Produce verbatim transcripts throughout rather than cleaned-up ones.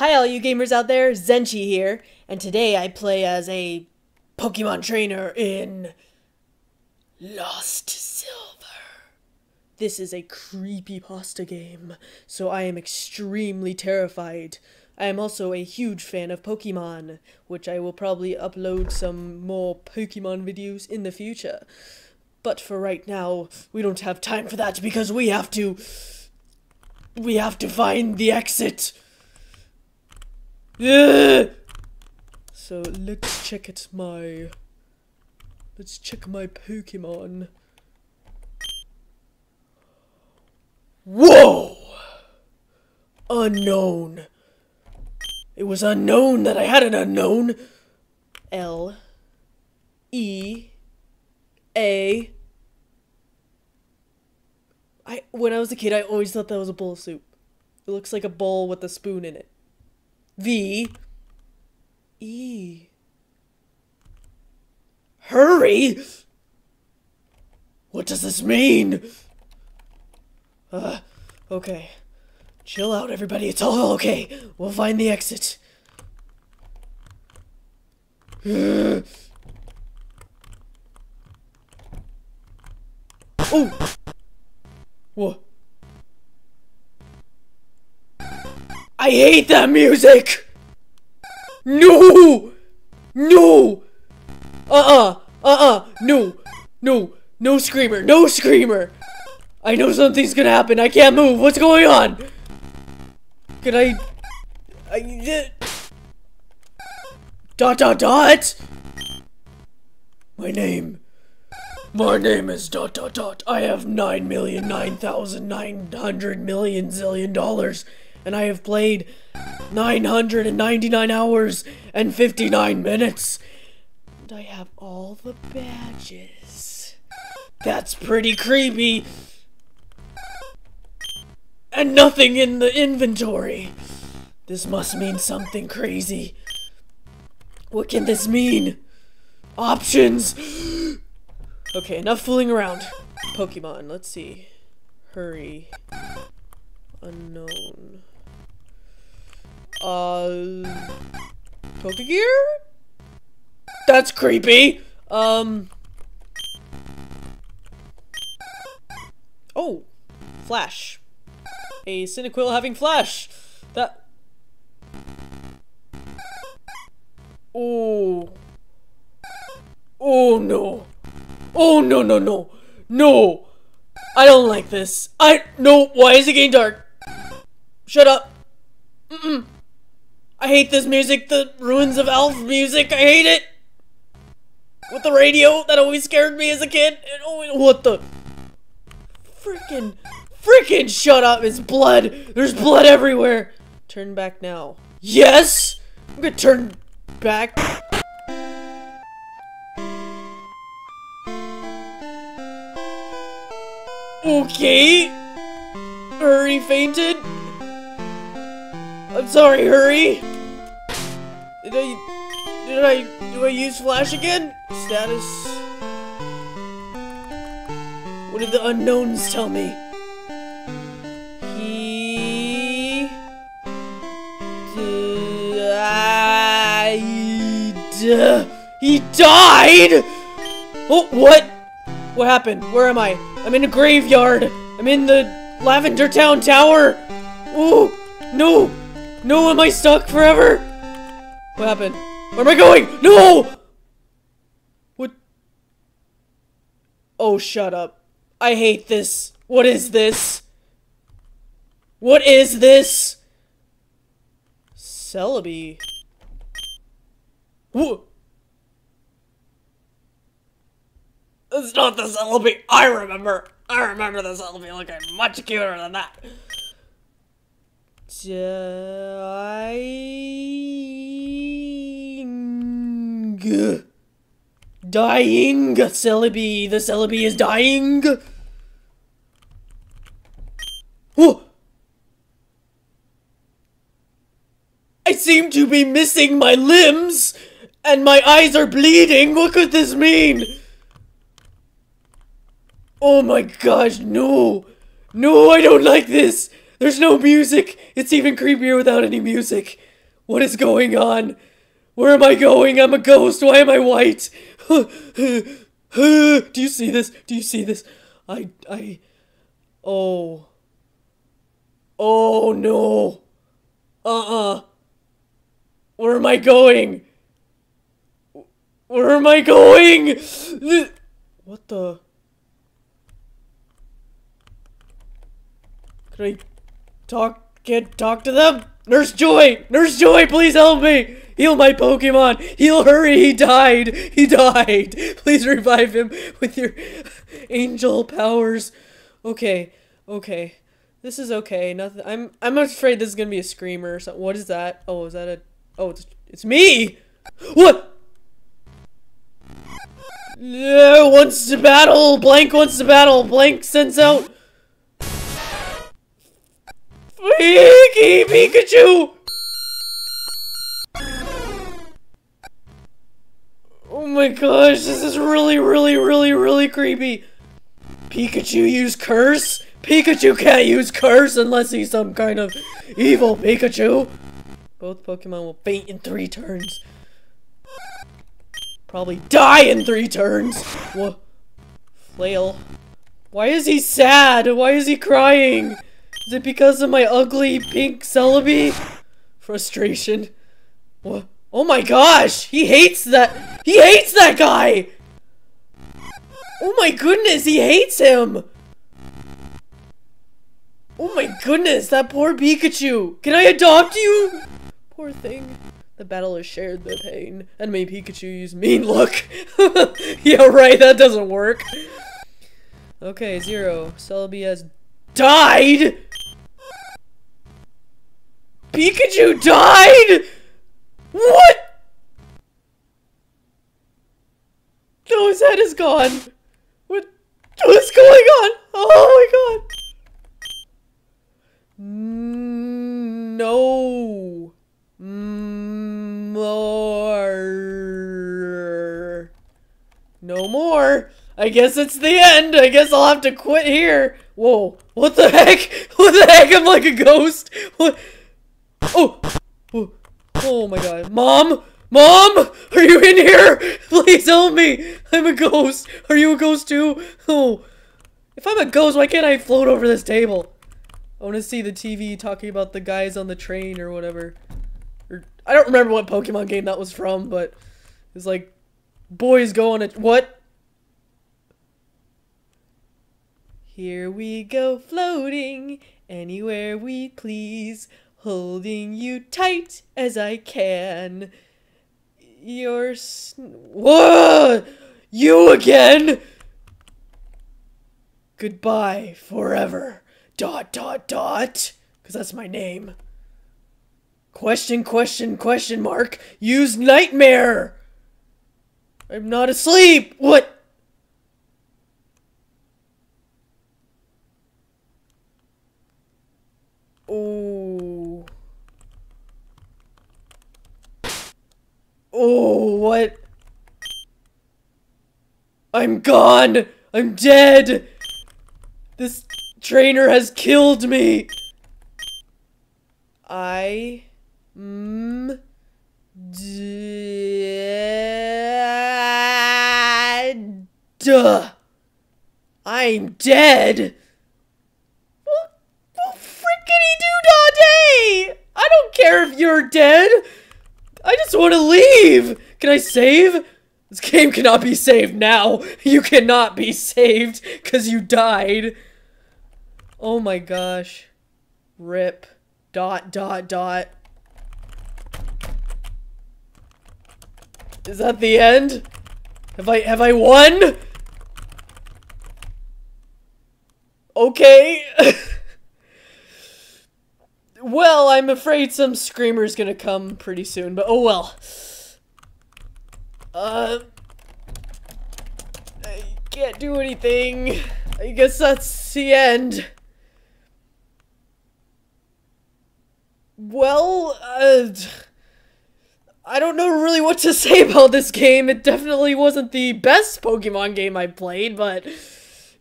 Hi all you gamers out there, Zenshii here, and today I play as a Pokemon trainer in Lost Silver. This is a creepypasta game, so I am extremely terrified. I am also a huge fan of Pokemon, which I will probably upload some more Pokemon videos in the future. But for right now, we don't have time for that because we have to... We have to find the exit. So let's check it my let's check my Pokemon. Whoa! Unknown. It was unknown that I had an unknown. L E A I when I was a kid I always thought that was a bowl of soup. It looks like a bowl with a spoon in it. V E Hurry! What does this mean? Uh, okay. Chill out, everybody. It's all okay. We'll find the exit. Oh! What? I hate that music! No! No! Uh-uh! Uh-uh! No! No! No screamer! No screamer! I know something's gonna happen! I can't move! What's going on? Can I... I... Dot dot dot! My name... My name is dot dot dot. I have nine million nine thousand nine hundred million zillion dollars. And I have played nine hundred ninety-nine hours and fifty-nine minutes. And I have all the badges. That's pretty creepy. And nothing in the inventory. This must mean something crazy. What can this mean? Options. Okay, enough fooling around. Pokemon, let's see. Hurry. Unknown. Uh, Pokegear? That's creepy. Um. Oh, flash. A Cyndaquil having flash. That. Oh. Oh no. Oh no no no no. I don't like this. I no. Why is it getting dark? Shut up. Mm-mm. I hate this music, the Ruins of Elf music, I hate it! With the radio, that always scared me as a kid, and always- what the- Frickin- Frickin' shut up, it's blood! There's blood everywhere! Turn back now. Yes! I'm gonna turn back- Okay! Hurry fainted! I'm sorry, hurry! Did I, did I, do I use flash again? Status. What did the unknowns tell me? He died. He died? Oh, what? What happened? Where am I? I'm in a graveyard. I'm in the Lavender Town Tower. Oh, no. No, am I stuck forever? What happened? Where am I going? No! What? Oh, shut up. I hate this. What is this? What is this? Celebi. Whoa. It's not the Celebi I remember. I remember the Celebi looking much cuter than that. Dying. Dying. Celebi. The Celebi is dying. Oh. I seem to be missing my limbs and my eyes are bleeding. What could this mean? Oh my gosh. No. No, I don't like this. There's no music! It's even creepier without any music! What is going on? Where am I going? I'm a ghost. Why am I white? Do you see this? Do you see this? I, I, oh. Oh no. Uh-uh. Where am I going? Where am I going? What the? Can I talk, can't talk to them? Nurse Joy! Nurse Joy, please help me! Heal my Pokemon! Heal, hurry! He died! He died! Please revive him with your angel powers. Okay, okay. This is okay. Nothing. I'm I'm afraid this is gonna be a screamer or something. What is that? Oh, is that a oh it's it's me! What? Yeah, wants to battle! Blank wants to battle! Blank sends out Freaky Pikachu! Oh my gosh, this is really, really, really, really creepy. Pikachu use curse? Pikachu can't use curse unless he's some kind of evil Pikachu. Both Pokemon will faint in three turns. Probably die in three turns. Whoa. Flail. Why is he sad? Why is he crying? Is it because of my ugly pink Celebi? Frustration. What? Oh my gosh! He hates that- He hates that guy! Oh my goodness, he hates him! Oh my goodness, that poor Pikachu! Can I adopt you? Poor thing. The battler shared the pain. And made Pikachu use mean look. Yeah, right, that doesn't work. Okay, zero. Celebi has died?! Pikachu died?! What?! No, his head is gone! What? What's going on?! Oh my god! No... more... No more! I guess it's the end! I guess I'll have to quit here! Whoa, what the heck? What the heck? I'm like a ghost! What? Oh! Oh! Oh my god. Mom? Mom? Are you in here? Please help me! I'm a ghost! Are you a ghost too? Oh. If I'm a ghost, why can't I float over this table? I wanna see the T V talking about the guys on the train or whatever. Or, I don't remember what Pokemon game that was from, but... It's like... Boys go on a... What? Here we go floating, anywhere we please, holding you tight as I can. Your sn- Whoa! You again? Goodbye forever, dot dot dot, because that's my name. Question, question, question mark, use nightmare! I'm not asleep! What? Oh. Oh, what? I'm gone! I'm dead! This trainer has killed me! I... am dead. Duh! I'm dead! Hey, I don't care if you're dead. I just want to leave. Can I save? This game cannot be saved now. You cannot be saved because you died. Oh my gosh. Rip. Dot, dot, dot. Is that the end? Have I, have I won? Okay. Well, I'm afraid some screamer's gonna come pretty soon, but oh well. Uh, I can't do anything. I guess that's the end. Well, uh, I don't know really what to say about this game. It definitely wasn't the best Pokemon game I played, but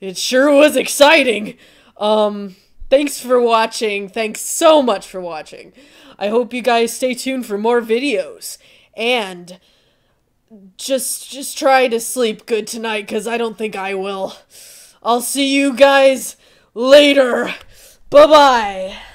it sure was exciting. Um... Thanks for watching. Thanks so much for watching. I hope you guys stay tuned for more videos. And just just try to sleep good tonight, because I don't think I will. I'll see you guys later. Bye-bye.